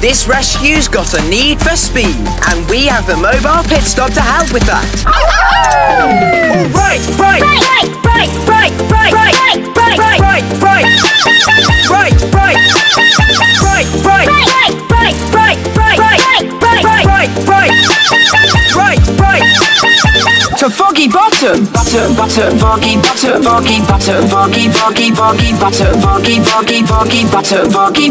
This rescue's got a need for speed, and we have the mobile pit stop to help with that. All right, right. To Foggy Bottom, Foggy Bottom, Foggy Bottom, Foggy Bottom, Foggy Bottom, Foggy Bottom, Foggy Bottom, Foggy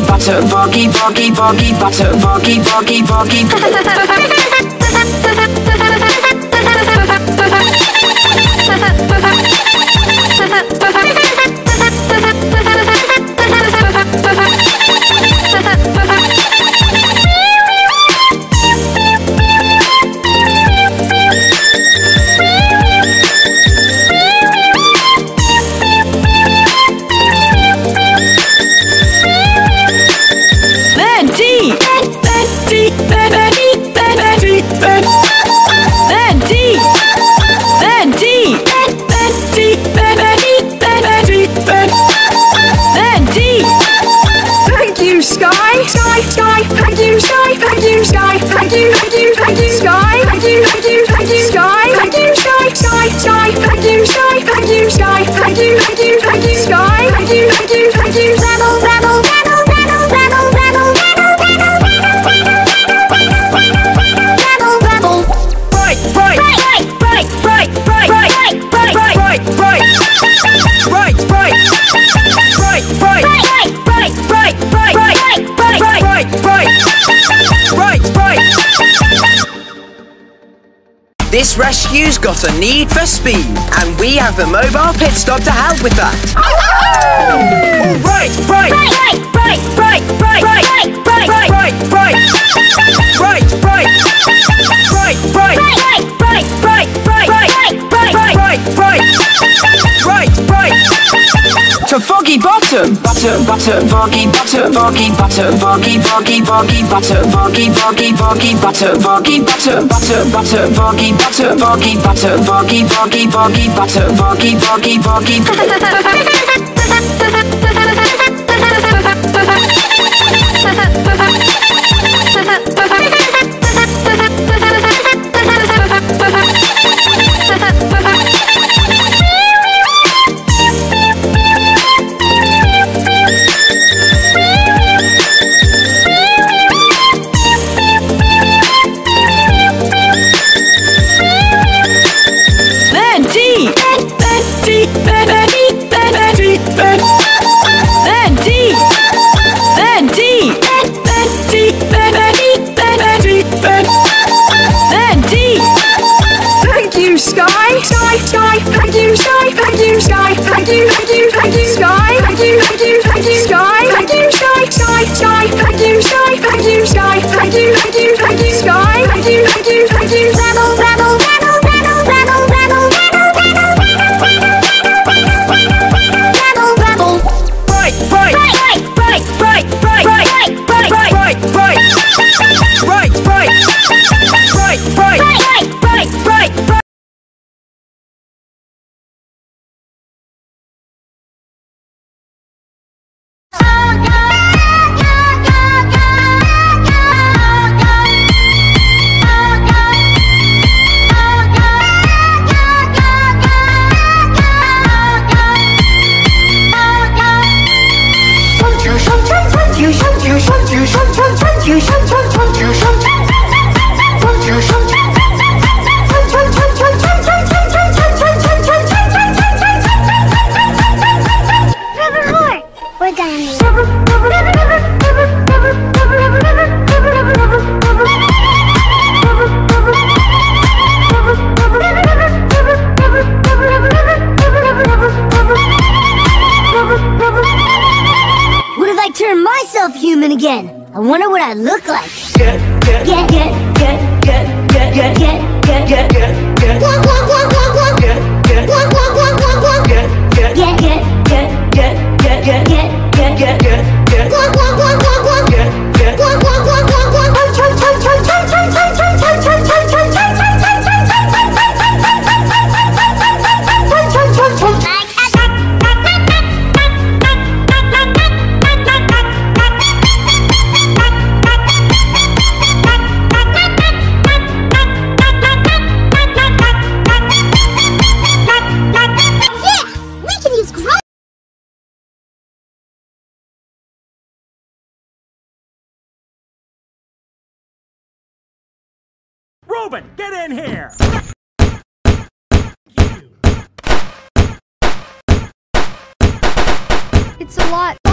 Bottom, Foggy Bottom, This rescue's got a need for speed, and we have the mobile pit stop to help with that. All right, To Foggy Bottom, Foggy Bottom, Bottom, Bottom, Tobin, get in here! It's a lot.